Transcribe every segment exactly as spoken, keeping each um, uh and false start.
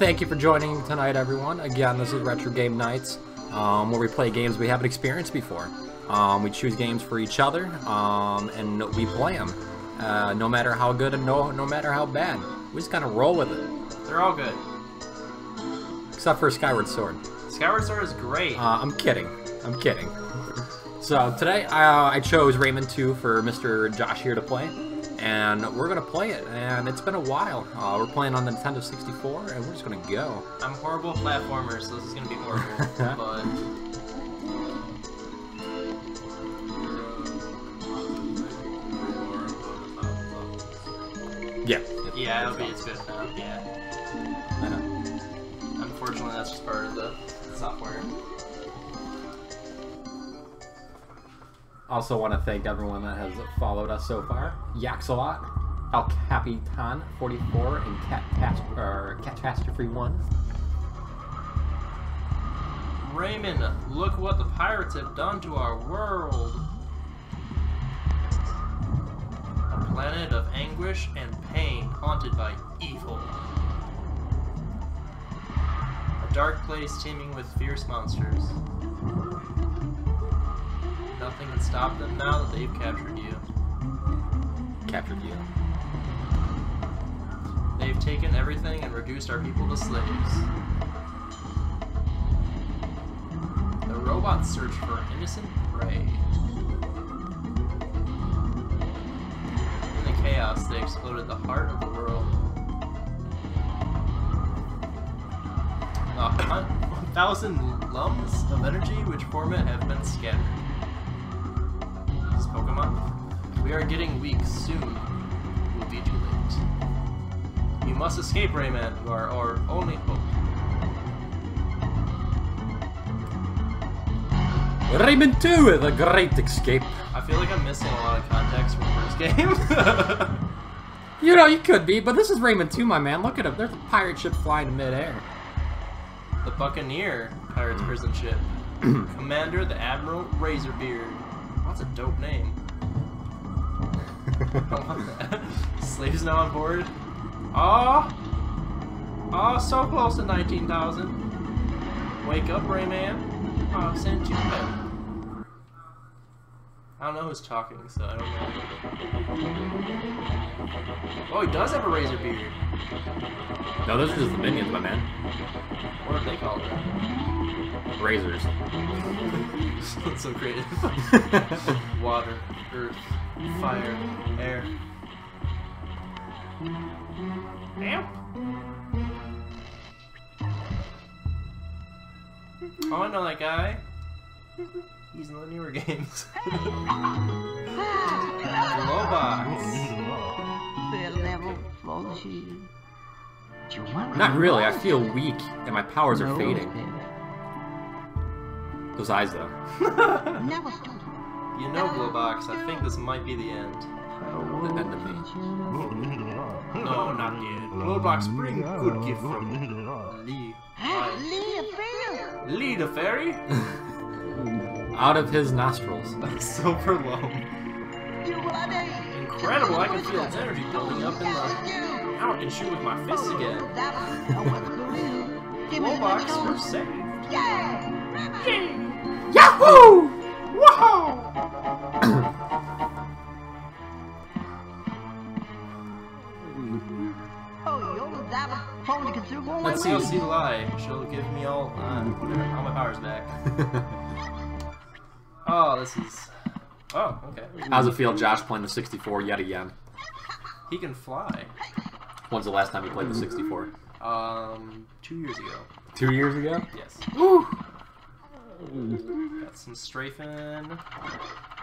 thank you for joining tonight, everyone. Again, this is Retro Game Nights, um, where we play games we haven't experienced before. Um, we choose games for each other, um, and we play them, uh, no matter how good and no, no matter how bad. We just kind of roll with it. They're all good. Except for Skyward Sword. Skyward Sword is great. Uh, I'm kidding. I'm kidding. So today, uh, I chose Rayman two for Mister Josh here to play, and we're going to play it, and it's been a while. Uh, we're playing on the Nintendo sixty-four, and we're just going to go. I'm horrible platformer, so this is going to be horrible, but... Yeah. Yeah, it'll be as good now. Yeah. I know. Unfortunately, that's just part of the software. Also want to thank everyone that has followed us so far. Yaxalot, El Capitan forty-four, and Cat or Catastrophe one. Rayman, look what the pirates have done to our world. Planet of anguish and pain, haunted by evil. A dark place teeming with fierce monsters. Nothing can stop them now that they've captured you. Captured you. They've taken everything and reduced our people to slaves. The robots search for innocent prey. Chaos, they exploded the heart of the world. A thousand lumps of energy which form it have been scattered. This Pokemon. We are getting weak soon. We'll be too late. You must escape, Rayman. You are our only hope. Rayman two, the great escape. I feel like I'm missing a lot of context from the first game. You know, you could be, but this is Rayman two, my man. Look at him. There's a pirate ship flying in midair. The Buccaneer Pirate's Prison Ship. Commander the Admiral Razorbeard. That's a dope name. I want that. Slaves now on board. Aw! Aw, so close to nineteen thousand. Wake up, Rayman. I've sent you back. I don't know who's talking, so I don't know. Oh, he does have a razor beard. No, those are just the minions, my man. What are they called? Razors. That's so creative. Water, earth, fire, air. Damn. Oh, I know that guy. He's in the newer games. Globox. They'll never fault you. Not really. I feel weak, and my powers no, are fading. Baby. Those eyes, though. You know, Globox. I think this might be the end. The end of me. No, not yet. Globox, bring a good gift from me. Ly. Ly the fairy. Out of his nostrils. That's so prolonged. Incredible, I can feel its energy building up in the... Now I can shoot with my fists again. Globox, we're saved. Yeah. Yeah. Yahoo! Whoa! Let's see, see Ly. She'll give me all, uh, whatever, all my powers back. Oh, this is... Oh, okay. How's it feel, Josh, playing the sixty-four yet again? He can fly. When's the last time you played the sixty-four? Um, two years ago. Two years ago? Yes. Woo! Got some strafing.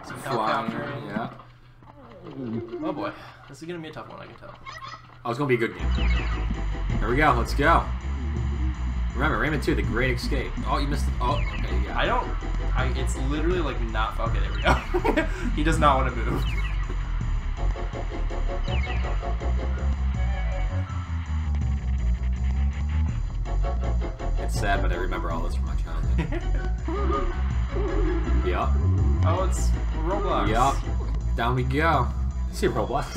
Some helicopter. Yeah. Oh boy. This is gonna be a tough one, I can tell. Oh, it's gonna be a good game. Here we go, let's go. Remember, Rayman two, the great escape. Oh, you missed the... Oh, okay, yeah. I don't... I, it's literally, like, not... Okay, there we go. He does not want to move. It's sad, but I remember all this from my childhood. Yup. Oh, it's Roblox. Yup. Down we go. You see Roblox?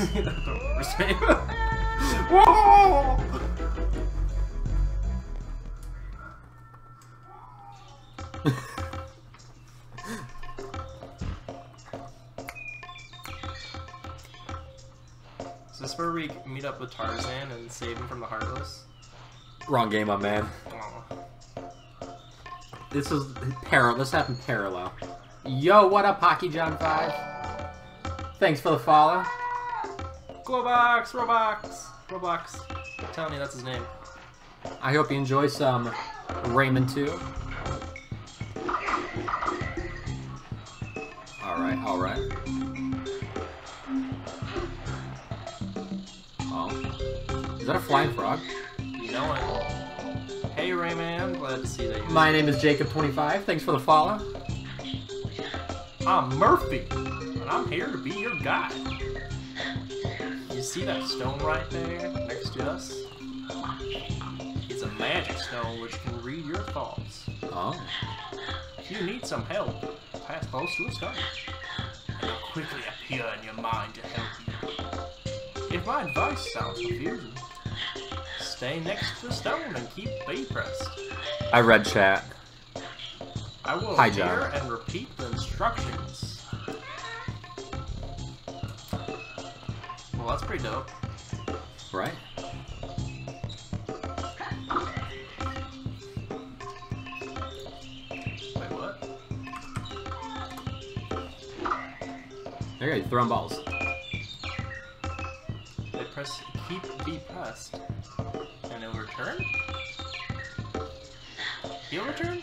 Whoa! Is this where we meet up with Tarzan and save him from the Heartless? Wrong game, my man. Oh. This is parallel. Let's have him parallel. Yo, what up, Hockey John five? Thanks for the follow. Globox, Roblox, Roblox. I'm telling you, that's his name. I hope you enjoy some Rayman two. Alright, alright. Oh. Is that a flying frog? You know it. Hey Rayman, I'm glad to see that you My name is Jacob twenty-five, thanks for the follow. I'm Murphy, and I'm here to be your guide. You see that stone right there next to us? It's a magic stone which can read your thoughts. Oh. If you need some help, pass close to a stone, and it'll quickly appear in your mind to help you. If my advice sounds confusing, stay next to the stone and keep B pressed. I read chat. I will Hi, hear and repeat the instructions. Well, that's pretty dope. Right? Wait, what? There you go, throwing balls. They press, keep B pressed. And it'll return? He'll return?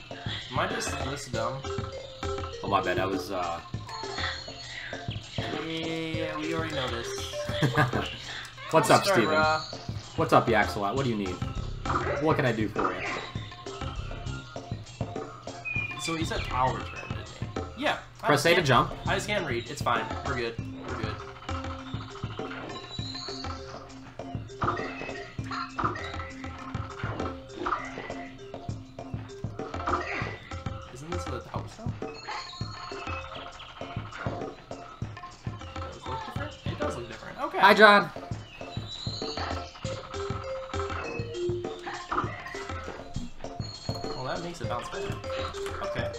Am I just this dumb? Oh my bad, I was uh... yeah, we already know this. What's I'll up, Steven? Raw. What's up, Yaxalot? What do you need? What can I do for you? So he said I'll return, didn't he? Yeah. Press A to jump. I just can't read. It's fine. We're good. We're good. Hi, John. Well, that makes it bounce back. Okay.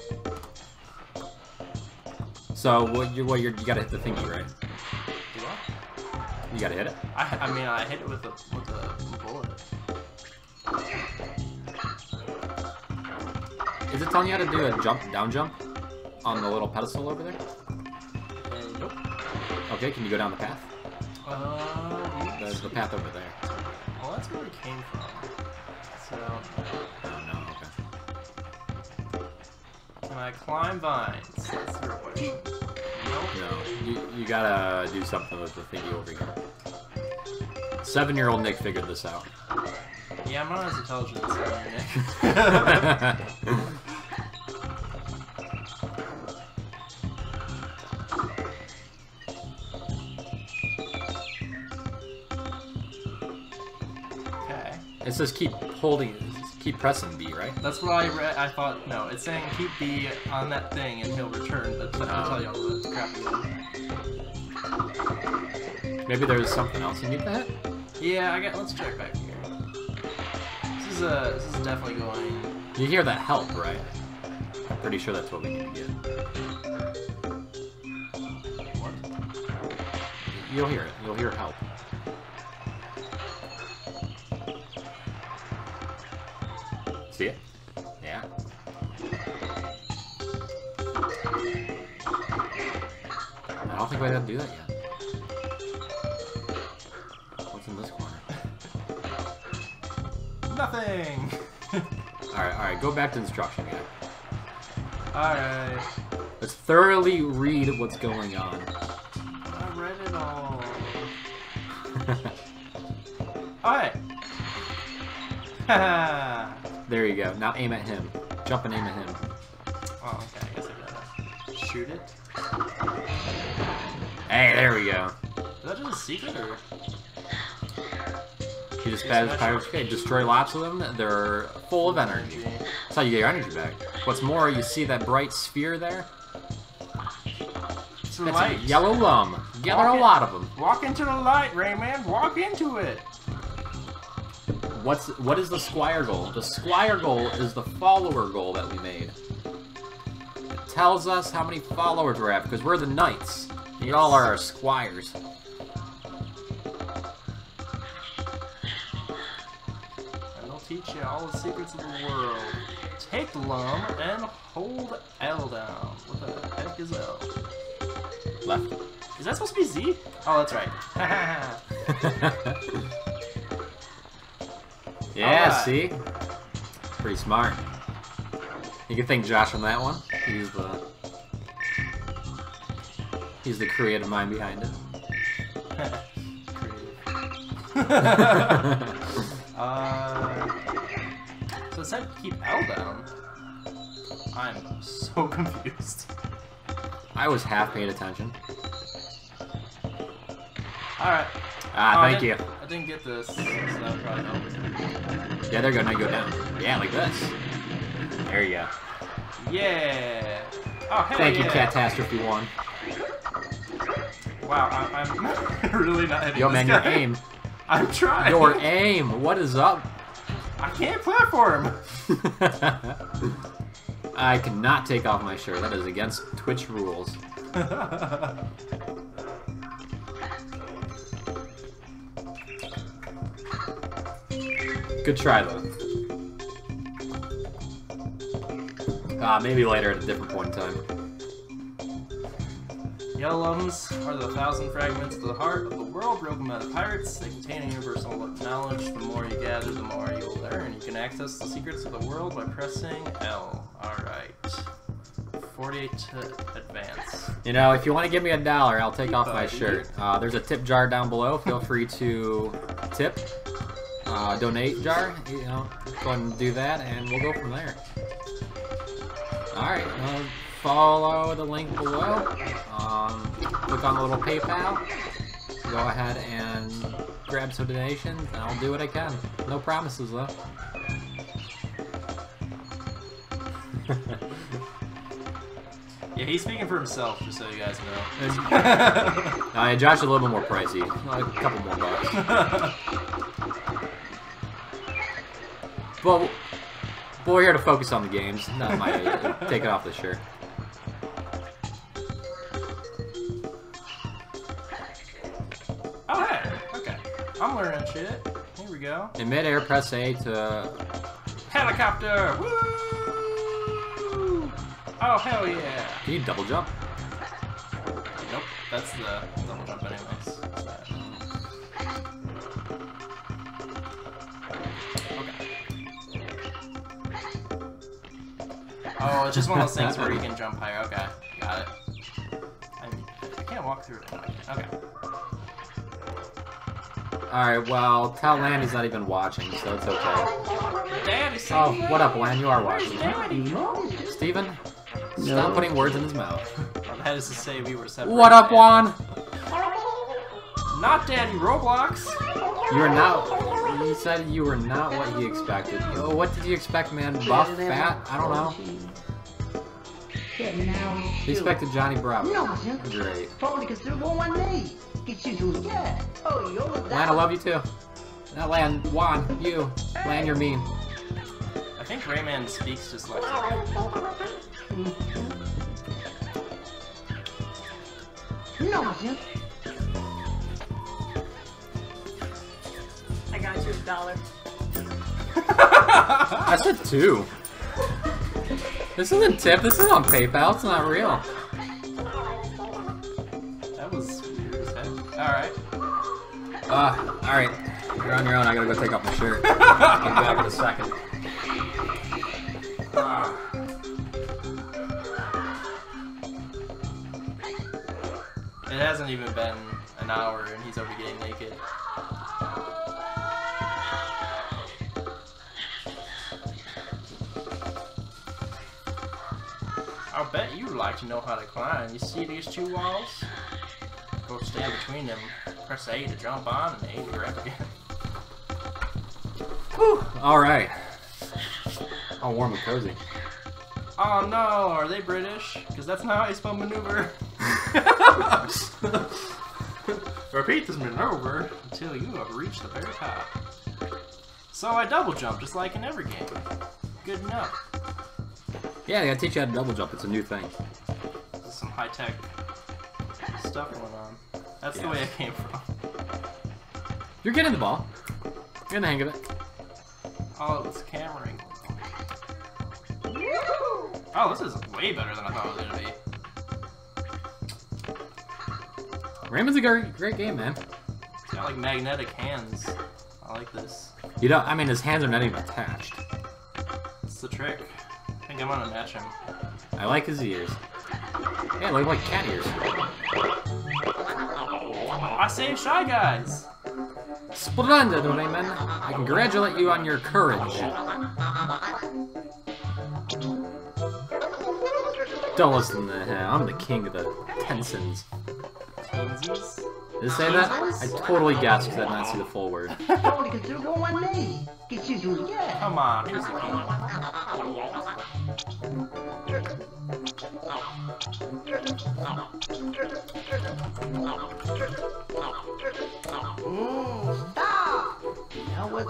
So, what you what you're, you gotta hit the thingy, right? Do I? You gotta hit it. I I mean I hit it with a with a bullet. Is it telling you how to do a jump down jump on the little pedestal over there? Uh, nope. Okay, can you go down the path? Uh, There's the path over there. Well, that's where we came from. So. Oh no, okay. Can I climb vines? That's the question. Nope. No. You, you gotta do something with the thingy over here. Seven year old Nick figured this out. Yeah, I'm not as intelligent as seven year old Nick. It says keep holding, keep pressing B, right? That's what I read. I thought no, it's saying keep B on that thing and he'll return. That's what I'll tell you all the crap. Maybe there's something else you need to hit. Yeah, I got. Let's check back here. This is a. This is definitely going. You hear that help, right? I'm pretty sure that's what we need to get. What? You'll hear it. You'll hear help. See it? Yeah. I don't think we're gonna do that yet. What's in this corner? Nothing! Alright, alright, go back to instruction again. Alright. Let's thoroughly read what's going on. I read it all. Alright. Haha! There you go. Now aim at him. Jump and aim at him. Oh, okay. I guess I gotta shoot it. Hey, there we go. Is that just a secret, or...? You just bad as pirates. Okay, destroy lots of them. They're full of energy. That's how you get your energy back. What's more, you see that bright sphere there? It's the light. Yellow lum. Gather a lot of them. Walk into the light, Rayman. Walk into it. What's what is the Squire goal? The Squire goal is the follower goal that we made. tells us how many followers we're at, because we're the knights. And y'all are our squires. And I'll teach you all the secrets of the world. Take Lum and hold L down. What the heck is L? Left. Is that supposed to be Z? Oh, that's right. Yeah, right. See? Pretty smart. You can thank Josh on that one. He's the... He's the creative mind behind it. uh, so it said keep L down. I'm so confused. I was half paying attention. Alright. Ah, oh, thank I you. I didn't get this. So I'll probably help. Yeah, there you go. Now you go down. Yeah, like this. There you go. Yeah. Oh, hey, thank yeah. you, Catastrophe One. Wow, I, I'm really not hitting Yo, this man, guy. Your aim. I'm trying. Your aim. What is up? I can't platform. I cannot take off my shirt. That is against Twitch rules. Good try, though. Ah, maybe later at a different point in time. Yellums are the thousand fragments of the heart of the world broken by the pirates. They contain a universal knowledge. The more you gather, the more you will learn. You can access the secrets of the world by pressing L. Alright. forty-eight to advance. You know, if you want to give me a dollar, I'll take off my shirt. Uh, there's a tip jar down below. Feel free to tip. Uh, donate jar, you know, go ahead and do that, and we'll go from there. Alright, uh, follow the link below, um, click on the little PayPal, go ahead and grab some donations, and I'll do what I can. No promises, though. Yeah, he's speaking for himself, just so you guys know. uh, Josh is a little bit more pricey, like a couple more bucks. Well, but we're here to focus on the games, not my taking off the shirt. Oh, hey! Okay. I'm learning shit. Here we go. In midair, press A to... Helicopter! Woo! Oh, hell yeah! Can you double jump? Nope. That's the double jump anyways. Oh, it's just one of those things where you can jump higher. Okay, got it. I, mean, I can't walk through it. Okay. Alright, well, tell Lan he's not even watching, so it's okay. Daddy, oh, what up, Lan? You are watching. Steven, no. Stop putting words in his mouth. That is to say we were separate. What up, Juan? Not Daddy Roblox. You're not... He said you were not what he expected. Oh, what did you expect, man? Buff? Fat? I don't know. He expected Johnny Bravo. Great. Lan, I love you too. Not Lan. Juan, you. Lan, you're mean. I think Rayman speaks just like that. Got you a dollar. I said two. This isn't tip, this is on PayPal, it's not real. That was weird as heck. Alright. Uh, alright. You're on your own, I gotta go take off my shirt. I'll be back in a second. Uh. It hasn't even been an hour and he's already getting naked. I'll bet you'd like to know how to climb. You see these two walls? Go stand between them. Press A to jump on and A to grab again. Whew! Alright. All warm and cozy. Oh no, are they British? Because that's not how you spell maneuver. Repeat this maneuver until you have reached the very top. So I double jump just like in every game. Good enough. Yeah, they gotta teach you how to double jump. It's a new thing. This is some high tech stuff going on. That's yeah. the way I came from. You're getting the ball. You're getting the hang of it. Oh, it's camera angle. Oh, this is way better than I thought it was gonna be. Rayman's a great, great game, man. It's got like magnetic hands. I like this. You don't. I mean, his hands are not even attached. That's the trick. I think I'm gonna match him. I like his ears. Yeah, they look like cat ears. I saved Shy Guys. Splendid, Rayman. I congratulate you on your courage. Don't listen to him. I'm the king of the Tensins. Tensins? Did it say that? I totally gasped because I didn't see the full word. Come on, here's the king.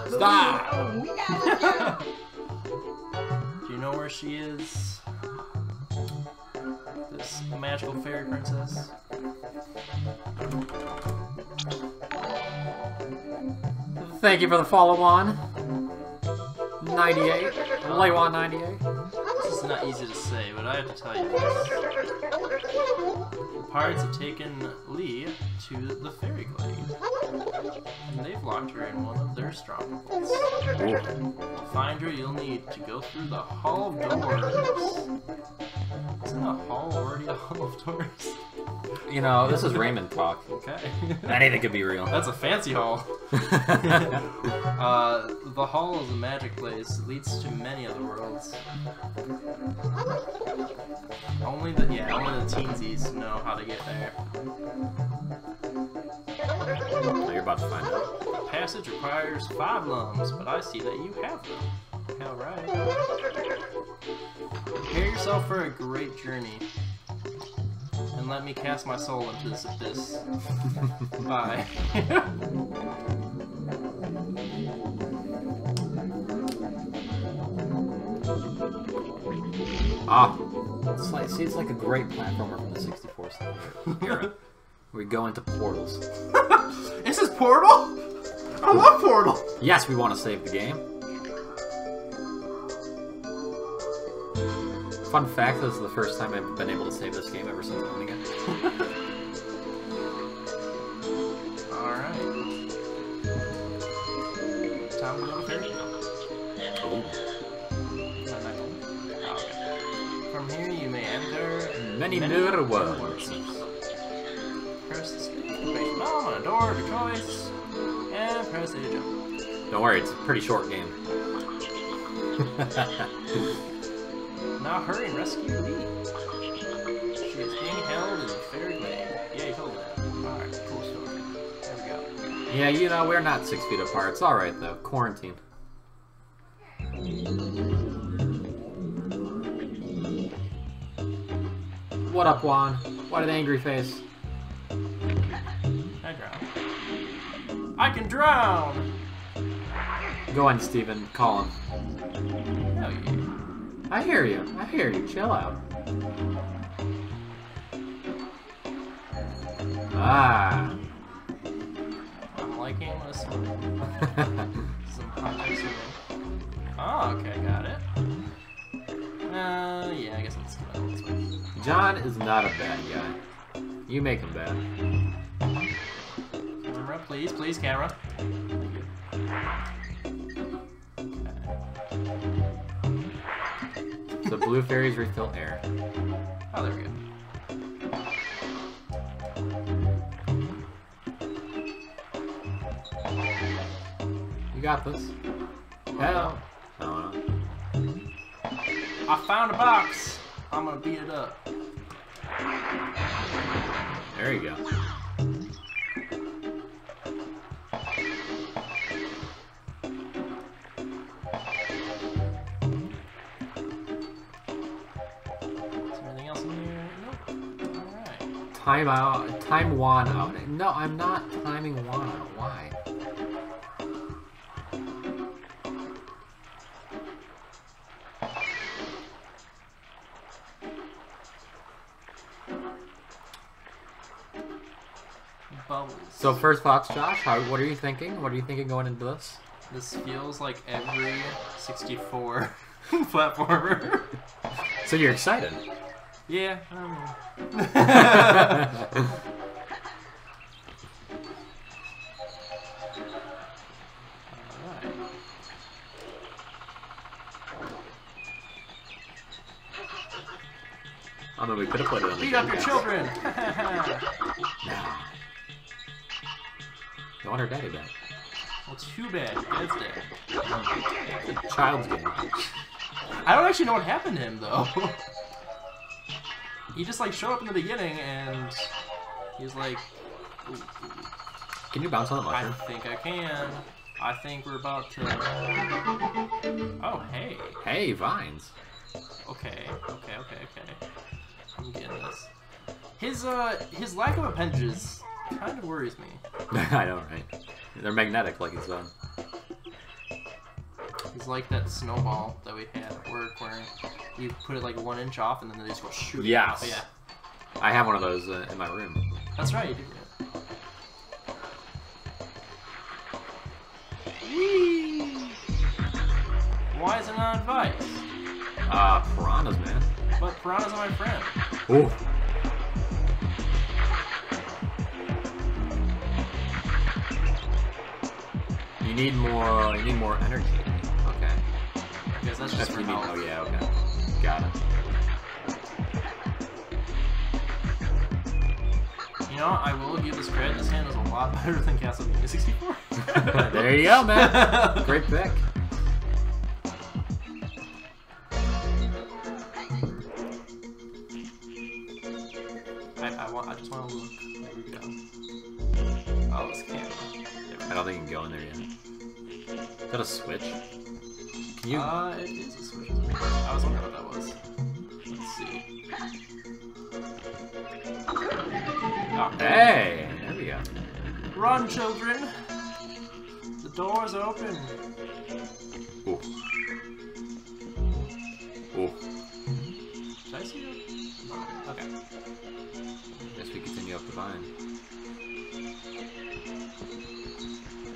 Stop! Stop! Do you know where she is? This magical fairy princess. Thank you for the follow-on. ninety-eight. Laywan ninety-eight. This is not easy to say, but I have to tell you this. The pirates have taken Ly to the fairy glade. And they've locked her in one of their strongholds. To find her, you'll need to go through the Hall of Doors. Isn't the hall already the Hall of Doors? You know, this is Rayman talk. Okay. Anything could be real. That's a fancy hall. uh, the hall is a magic place. It leads to many other worlds. Only the yeah, only the teensies know how to get there. So you're about to find out. Passage requires five lums, but I see that you have them. All right. Prepare yourself for a great journey. And let me cast my soul into this abyss. Bye. Ah. It's like, see, it's like a great platformer from the sixty-four era. We go into portals. Is this Portal? I love Portal! Yes, we want to save the game. Fun fact, this is the first time I've been able to save this game ever since owning it. Alright. Time to go there? Oh. From here you may enter many, many new worlds. Press the screen bomb on a door of your choice. And press A to jump. Don't worry, it's a pretty short game. Now hurry and rescue Ly. She is being held in the fairy glade. Yeah, you told that. Alright, cool story. There we go. Yeah, you know, we're not six feet apart. It's alright, though. Quarantine. What up, Juan? What an angry face. I drown. I can drown! Go on, Steven. Call him. Oh, yeah. I hear you. I hear you. Chill out. Ah. I'm liking this one. Some hot swimming. Oh, okay, got it. Uh, yeah, I guess let's go this way. John is not a bad guy. You make him bad. Camera, please, please, camera. The blue fairies refill air. Oh, there we go. You got this. Hello. I don't know. I found a box. I'm gonna beat it up. There you go. Time out. Time Juan out. No, I'm not timing Juan out. Why? So first box, Josh, how, what are you thinking? What are you thinking going into this? This feels like every sixty-four platformer. So you're excited? Yeah. Um. Although we could have put it on the Beat up your children! Nah. You want her daddy back. Well, too bad. Dad's dead. Oh. Child's game. I don't actually know what happened to him, though. He just, like, showed up in the beginning, and he's like... Ooh, ooh. Can you bounce on the mushroom? I think I can. I think we're about to... Oh, hey. Hey, vines. Okay, okay, okay, okay. I'm getting this. His uh, his lack of appendages kind of worries me. I know, right? They're magnetic, like he's done. He's like that snowball that we had at work, where you put it like one inch off, and then they just go shoot. Yes. It off. Yeah. I have one of those uh, in my room. That's right, you do. Whee! Why is it not advice? Ah, uh, piranhas, man. But piranhas are my friend. Ooh. You need more. You need more energy. Okay. I guess that's just for health. Oh yeah. Okay. Got it. You know, I will give this credit. This hand is a lot better than Castlevania sixty-four. There you go, man. Great pick. I just want to look. There we go. Oh, it's camera. I don't think you can go in there yet. Is that a switch? Can you? Uh, it is a switch. I was wondering what that was. Let's see. Oh, hey! There we go. Run, children! The door's open! Ooh. Ooh. Did I see you? No. Okay. Up the vine.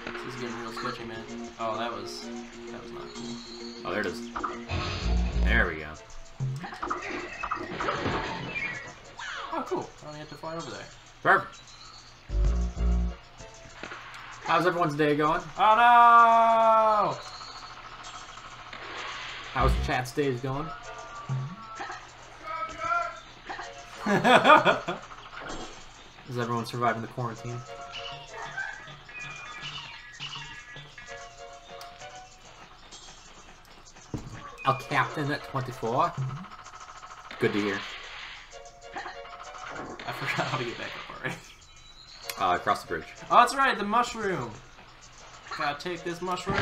This is getting real sketchy, man. Oh, that was that was not cool. Oh, there it is. There we go. Oh, cool. I only have to fly over there. Perfect. How's everyone's day going? Oh no! How's chat's days going? Is everyone surviving the quarantine? I'll captain at twenty-four. Good to hear. I forgot how to get back up already. Uh, across the bridge. Oh, that's right, the mushroom. Gotta take this mushroom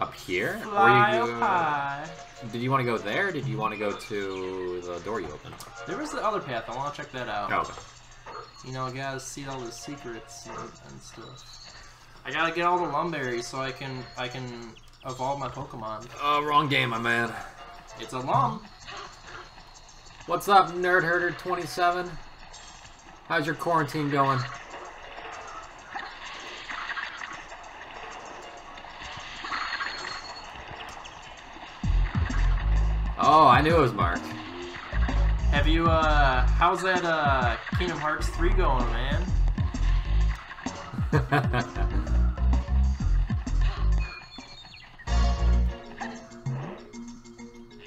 up here. Fly or you go... up high. Did you want to go there? Or did you want to go to the door you opened? There was the other path. I want to check that out. Oh, okay. You know, I gotta see all the secrets and, and stuff. I gotta get all the lumberries so I can I can evolve my Pokemon. Oh, wrong game, my man. It's a lum. What's up, Nerd Herder twenty-seven? How's your quarantine going? Oh, I knew it was Mark. Have you, uh, how's that, uh, Kingdom Hearts three going, man?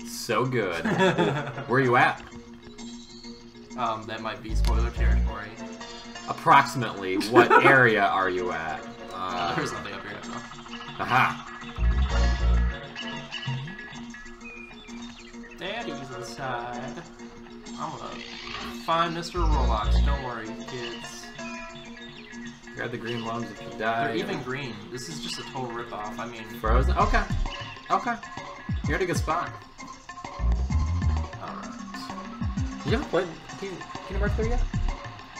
So good. Where are you at? Um, that might be spoiler territory. Approximately, what area are you at? Uh, There's nothing up here, though. Aha! Daddy's inside. I'm gonna find Mister Rolox, don't worry, kids. Grab the green lumps if you die. They're even green. This is just a total ripoff. I mean... Frozen? Okay. Okay. You're at a good spot. Alright. You haven't played Kingdom Hearts three yet?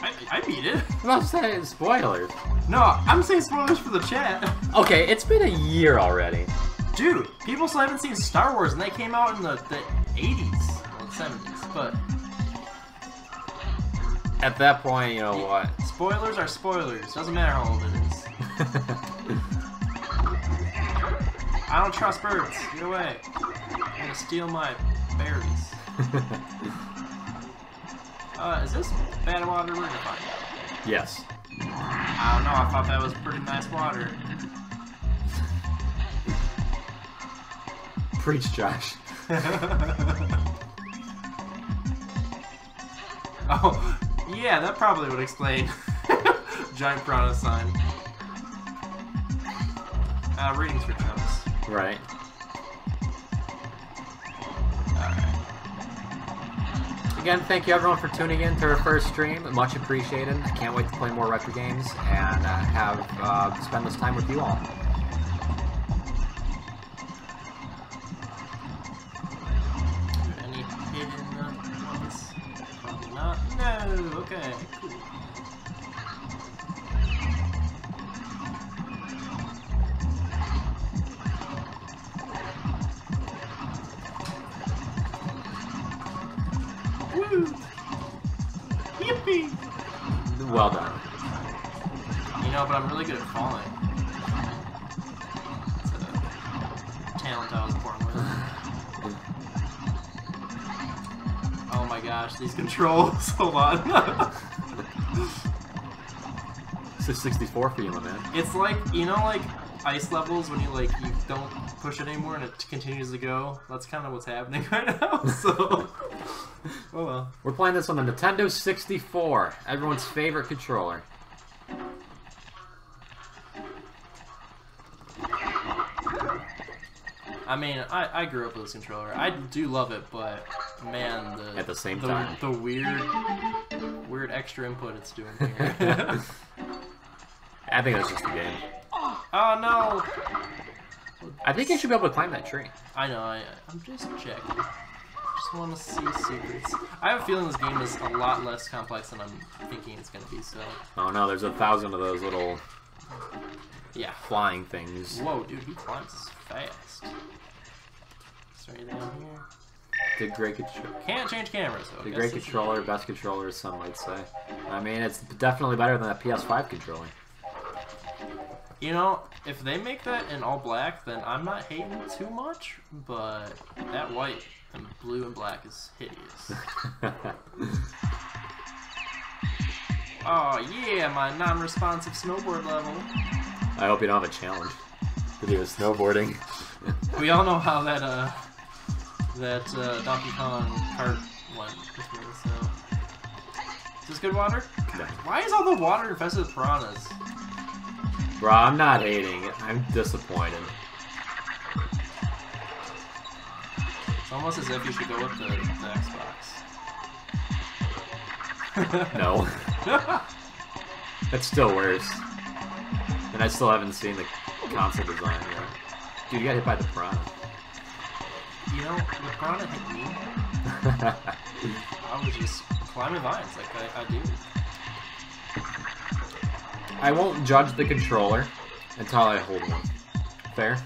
I, I beat it. I'm not saying spoilers. No, I'm saying spoilers for the chat. Okay, it's been a year already. Dude, people still haven't seen Star Wars, and they came out in the, the eighties. Well, the seventies, but... at that point, you know what? Spoilers are spoilers. Doesn't matter how old it is. I don't trust birds. Get away. I'm gonna steal my berries. uh, is this bad water? We're gonna find out. Yes. I don't know. I thought that was pretty nice water. Preach, Josh. Oh, yeah, that probably would explain giant piranha sign. Uh, readings for chumps. Right. Alright. Again, thank you everyone for tuning in to our first stream. Much appreciated. I can't wait to play more retro games and uh, have uh, spend this time with you all. Okay, cool. Woo! Yippee! Well done. You know, but I'm really good at falling. It's a talent I was born with. Oh my gosh, these controls, hold on. sixty-four for you, my man. It's like, you know, like ice levels when you like you don't push it anymore and it continues to go. That's kind of what's happening right now. So, oh well. We're playing this on the Nintendo sixty-four, everyone's favorite controller. I mean, I I grew up with this controller. I do love it, but man, the, at the same the, time, the weird weird extra input it's doing here. I think that's just the game. Oh no! I think I should be able to climb that tree. I know, I, I'm just checking. Just want to see secrets. I have a feeling this game is a lot less complex than I'm thinking it's going to be, so... Oh no, there's a thousand of those little... Yeah. Flying things. Whoa, dude, he climbs fast. Is there anything down here? The great controller. Can't change cameras, though. The great controller, best controller, some might say. I mean, it's definitely better than a P S five controller. You know, if they make that in all black, then I'm not hating too much, but that white and blue and black is hideous. Oh yeah, my non-responsive snowboard level. I hope you don't have a challenge to do with snowboarding. We all know how that uh, that uh, Donkey Kong cart went this way, so... Is this good water? No. Why is all the water infested with piranhas? Bro, I'm not hating. I'm disappointed. It's almost as if you should go with the, the Xbox. No. That's still worse. And I still haven't seen the console design yet. Dude, you got hit by the piranha. You know, the piranha hit me. I was just climbing vines like I, I do. I won't judge the controller until I hold one. Fair?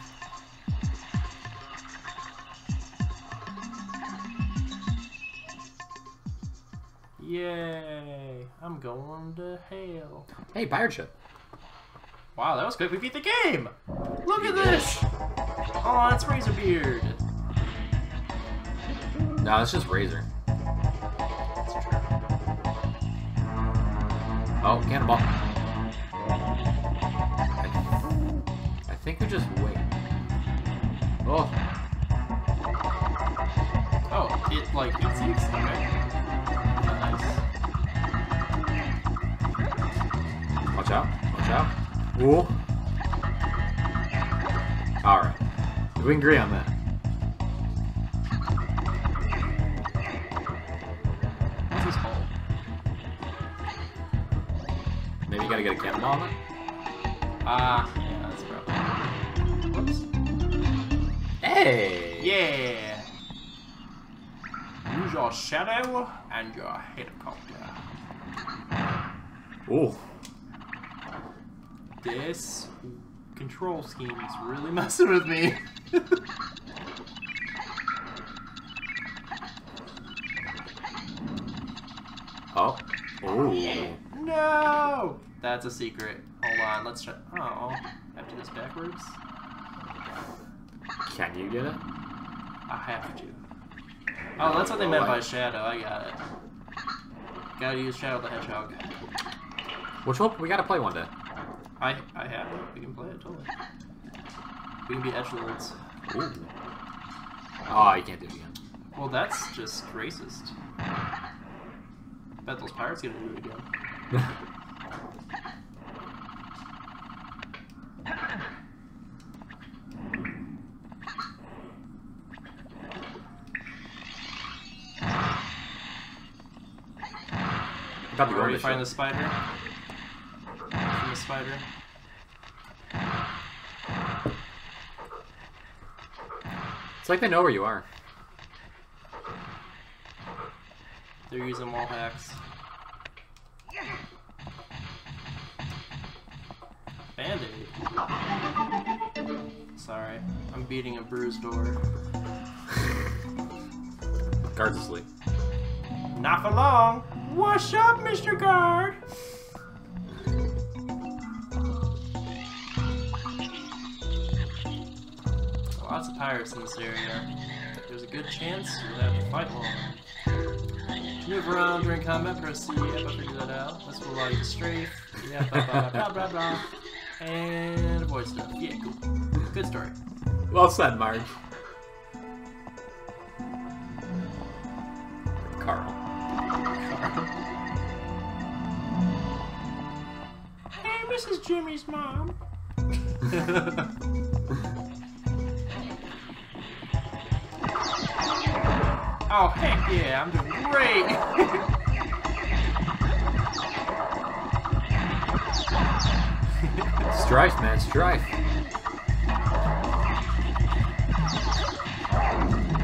Yay! I'm going to hell. Hey, pirate ship. Wow, that was quick. We beat the game! Look at this! Oh, it's Razorbeard. No, it's just Razor. That's true. Oh, cannonball. I think we just wait. Oh. Oh, it like it seems okay. Nice. Watch out! Watch out! Whoa! All right, we can agree on that. What's this hole? Maybe you gotta get a cannonball on it. Ah, uh, yeah, that's probably. Whoops. Hey! Yeah! Use your shadow and your helicopter. Oh. This control scheme is really messing with me. Oh. Oh. No! That's a secret. Hold on, let's try. Oh, I have to do this backwards. Can you get it? I have to. Oh, that's what they oh, meant I... by Shadow. I got it. Gotta use Shadow the Hedgehog. Which one? We gotta play one day. I I have it. We can play it totally. We can be edgelords. Ooh. Oh, you can't do it again. Well, that's just racist. Bet those pirates are gonna do it again. Probably already find the spider. Find the spider. It's like they know where you are. They're using wall hacks. Band-aid. Sorry, I'm beating a bruised door. Guard's asleep. Not for long. What's up, Mister Guard? Lots of pirates in this area. There's a good chance you'll have to fight one. Move around during combat, press C. I've got to figure that out. This will allow you to strafe. Yeah, blah, blah, blah, blah, blah, and avoid stuff. Yeah, cool. Good story. Well said, Marge. Carl. Hey, Missus Jimmy's mom. Oh, heck yeah, I'm doing great. Strife, man, strife.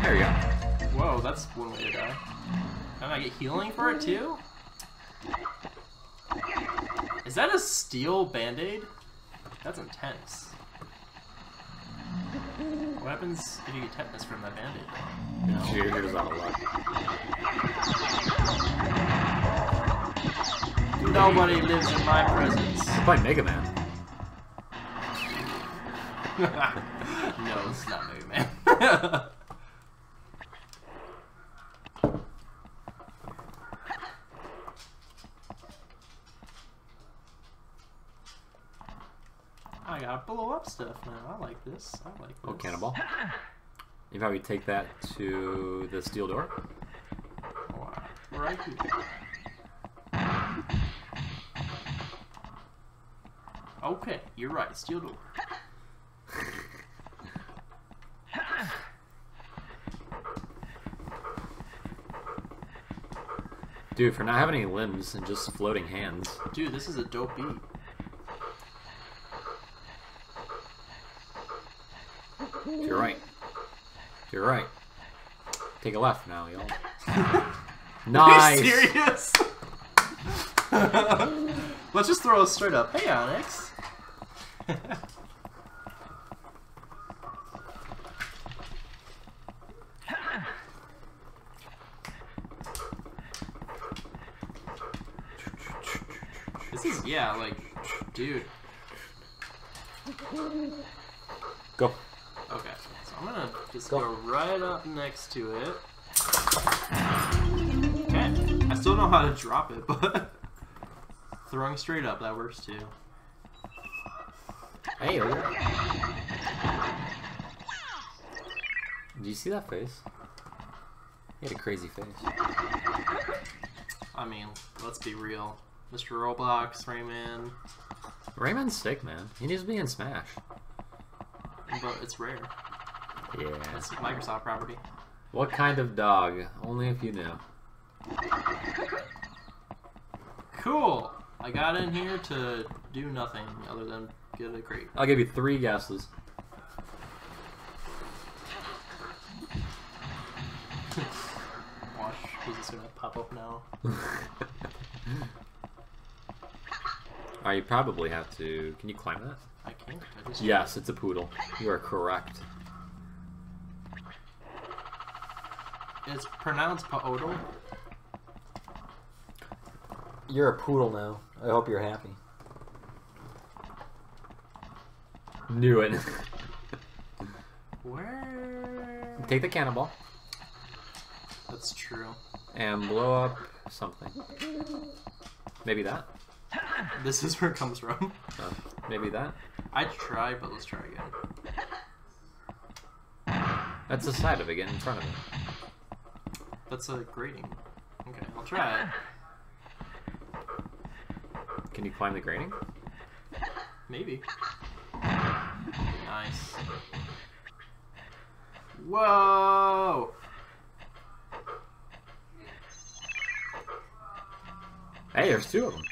There we go. Whoa, that's one way to die. Can I get healing for it too? Is that a steel band-aid? That's intense. What happens if you get tetanus from that band-aid? No. Dude, you're just out of luck. Dude. Nobody lives in my presence. It's like Mega Man. No, it's not Mega Man. I gotta blow up stuff now. I like this. I like this. Oh, cannonball. You probably take that to the steel door. Wow. Right here. Okay, you're right. Steel door. Dude, for not having any limbs and just floating hands. Dude, this is a dope beat. You're right. You're right. Take a left now, y'all. Nice! Are you serious? Let's just throw it straight up. Hey, Onyx! This is, yeah, like, dude. Go. Okay, so I'm gonna just go. go right up next to it. Okay, I still know how to drop it, but throwing straight up, that works too. Hey, look at that. Did you see that face? He had a crazy face. I mean, let's be real. Mister Roblox, Rayman. Rayman's sick, man. He needs to be in Smash. But it's rare. Yeah. It's Microsoft property. What kind of dog? Only if you know. Cool! I got in here to do nothing other than get a crate. I'll give you three guesses. Watch, he's just gonna pop up now. Alright, you probably have to... Can you climb that? I can't. I just yes, it's a poodle. You are correct. It's pronounced poodle. You're a poodle now. I hope you're happy. Knew it. Where? Take the cannonball. That's true. And blow up something. Maybe that. This is where it comes from. Uh, maybe that. I'd try, but let's try again. That's the side of it again in front of it. That's a grating. Okay, I'll try it. Can you climb the grating? Maybe. Nice. Whoa! Hey, there's two of them.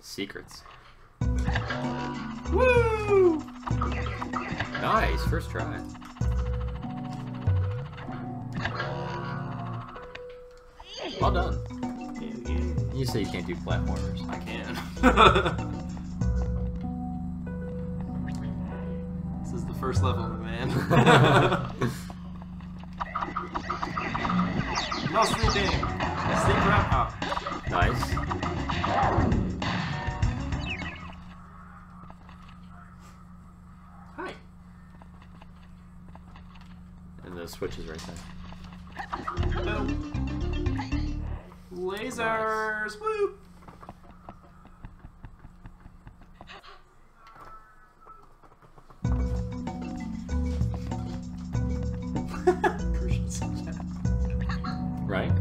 Secrets. Woo! Nice, first try. Well done. You say you can't do platformers. I can. This is the first level, man. No sleeping. Sleep wrap up. Nice. Hi. And the switch is right there. Boom. Lasers! Nice. Woo! Right?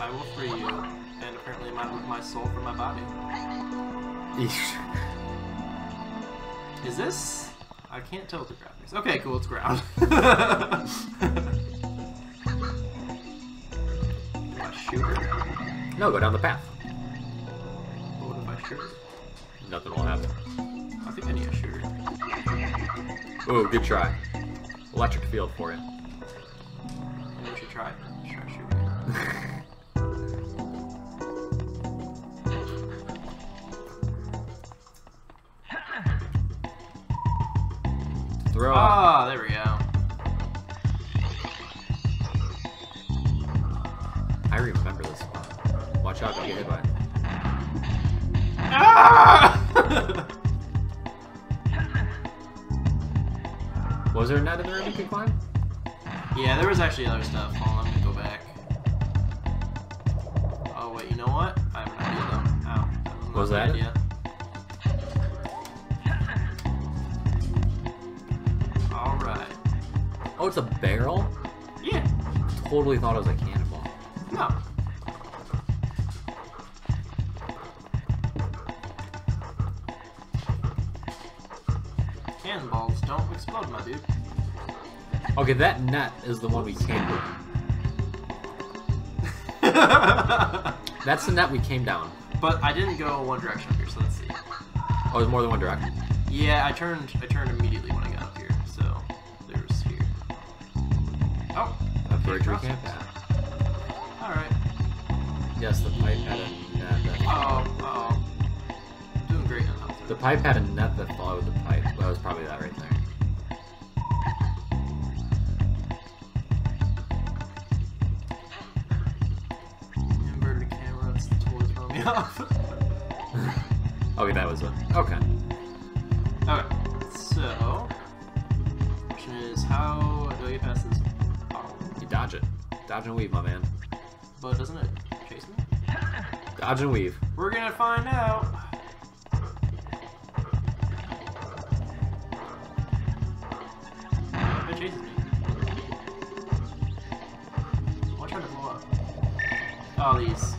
I will free you, and apparently my, my soul from my body. Is this? I can't tell the graphics. Okay, cool, it's ground. Do I shoot her? No, go down the path. What if I shoot her? Nothing will happen. I think I need a shooter. Ooh, good try. Electric field for it. Maybe we should try it. Let's try shooting it. Throw. Ah, there we go. I remember this one. Watch out, don't get hit by it. Ah! Was there a net in the room you could climb? Yeah, there was actually other stuff. Hold on, I'm gonna go back. Oh, wait, you know what? I have an idea, though. Ow. Was that it? Yeah. Oh, it's a barrel? Yeah. Totally thought it was a cannonball. No. Cannonballs don't explode, my dude. Okay, that net is the one we came with. That's the net we came down. But I didn't go one direction up here, so let's see. Oh, there's more than one direction. Yeah, I turned. I turned immediately when I got up here. Oh, a bridge we can't pass. Alright. Yes, the pipe had a net that... Uh-oh, uh-oh. I'm doing great enough. The pipe had a net that followed the pipe. That was probably that right there. Inverted camera, it's totally throwing me off. Okay, that was it. Okay. Alright, so... The question is, how do I get past this? Dodge it. Dodge and weave, my man. But doesn't it chase me? Dodge and weave. We're gonna find out. It chases me. Watch how to blow up. Oh, these.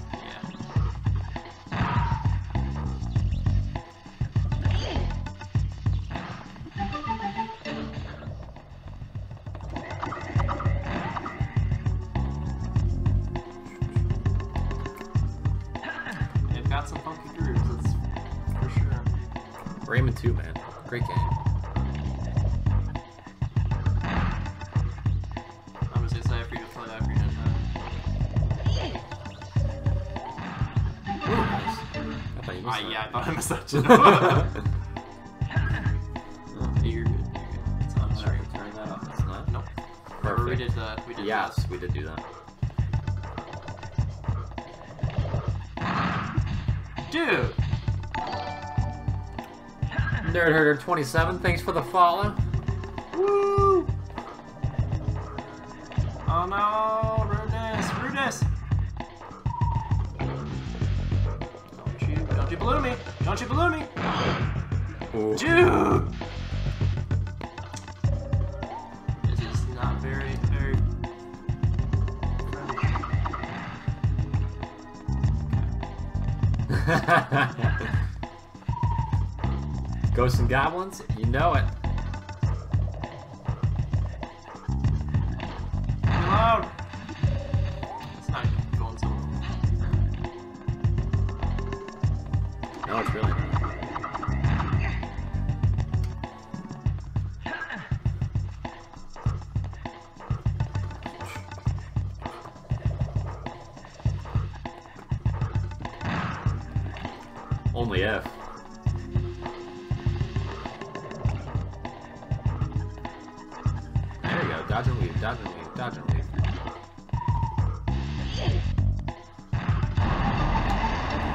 Rayman two, man. Great game. I was excited for you to play that for your time. I thought you missed uh, that. Yeah, I thought I missed that too. Hey, you're good. You're good. It's on there. Turn that off. It's not? Nope. Remember we did that. We did yes, that. we did do that. Dude! Nerd Herder twenty-seven, thanks for the follow. Woo! Oh no! Rudeness! Rudeness! Don't you, don't you balloon me! Don't you balloon me! Ooh. Dude! This is not very, very... Ghosts and Goblins, you know it. Reload! It's not going so well. No, it's really not. Only F. Dodge and weave, dodge and weave, dodge and weave.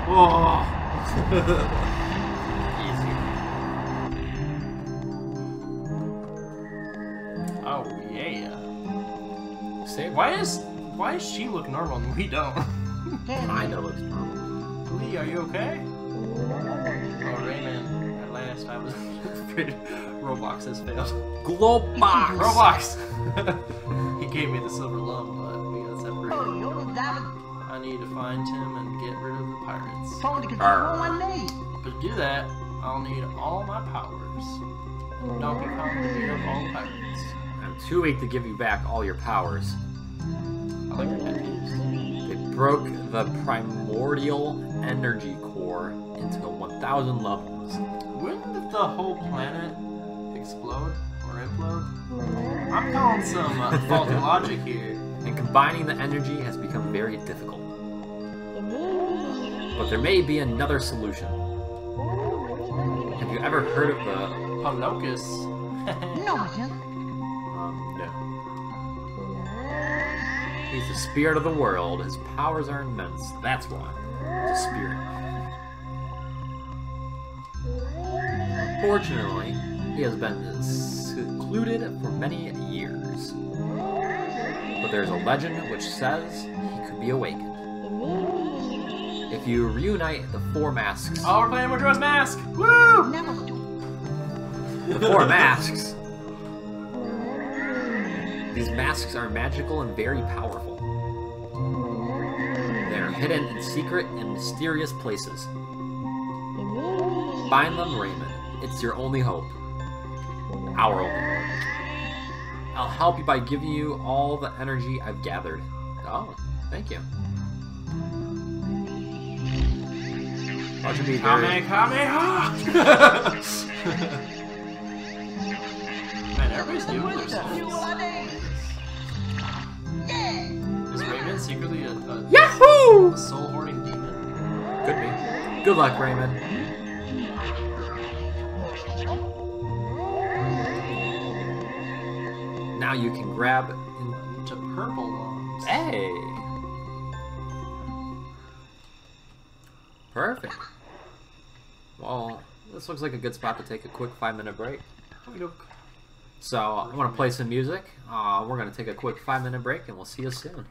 Whoa! Easy. Oh yeah. Save why her. is why does she look normal and we don't? Kinda looks normal. Lee, are you okay? Oh Rayman, at last I was afraid Roblox has failed. Globox! Roblox! He gave me the silver lump, but we got separated. I need to find him and get rid of the pirates. Arr. But to do that, I'll need all my powers. Donkey Kong, the leader of all pirates. I'm too weak to give you back all your powers. I like your tattoos. They broke the primordial energy core into one thousand levels. Wouldn't the whole planet explode? I'm calling some uh, faulty logic here. And combining the energy has become very difficult. But there may be another solution. Have you ever heard of the Panocus? No. um, no. He's the spirit of the world. His powers are immense. That's why. He's a spirit. Fortunately, he has been secluded for many years. But there's a legend which says he could be awakened. If you reunite the four masks... Oh, we're playing Majora's Mask! Woo! Never. The four masks. These masks are magical and very powerful. They are hidden in secret and mysterious places. Find them, Rayman. It's your only hope. Our only hope. I'll help you by giving you all the energy I've gathered. Oh, thank you. That should be very... Kame, Kame, Man, everybody's doing their souls. Is Rayman secretly a, a, Yahoo! a soul hoarding demon? Could be. Good luck, Rayman. Now you can grab into purple lumps. Hey! Perfect. Well, this looks like a good spot to take a quick five minute break. So, I want to play some music. Uh, we're going to take a quick five minute break and we'll see you soon.